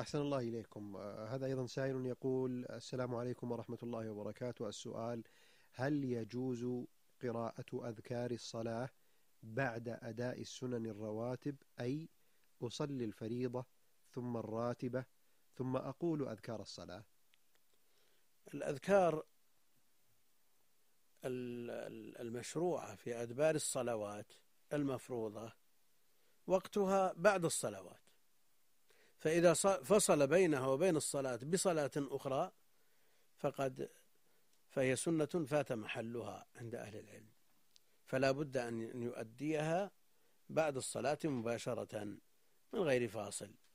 أحسن الله إليكم. هذا أيضا سائل يقول: السلام عليكم ورحمة الله وبركاته، السؤال: هل يجوز قراءة أذكار الصلاة بعد أداء السنن الرواتب؟ أي أصلي الفريضة ثم الراتبة ثم أقول أذكار الصلاة. الأذكار المشروعة في أدبار الصلوات المفروضة وقتها بعد الصلوات، فإذا فصل بينها وبين الصلاة بصلاة أخرى فهي سنة فات محلها عند أهل العلم، فلا بد أن يؤديها بعد الصلاة مباشرة من غير فاصل.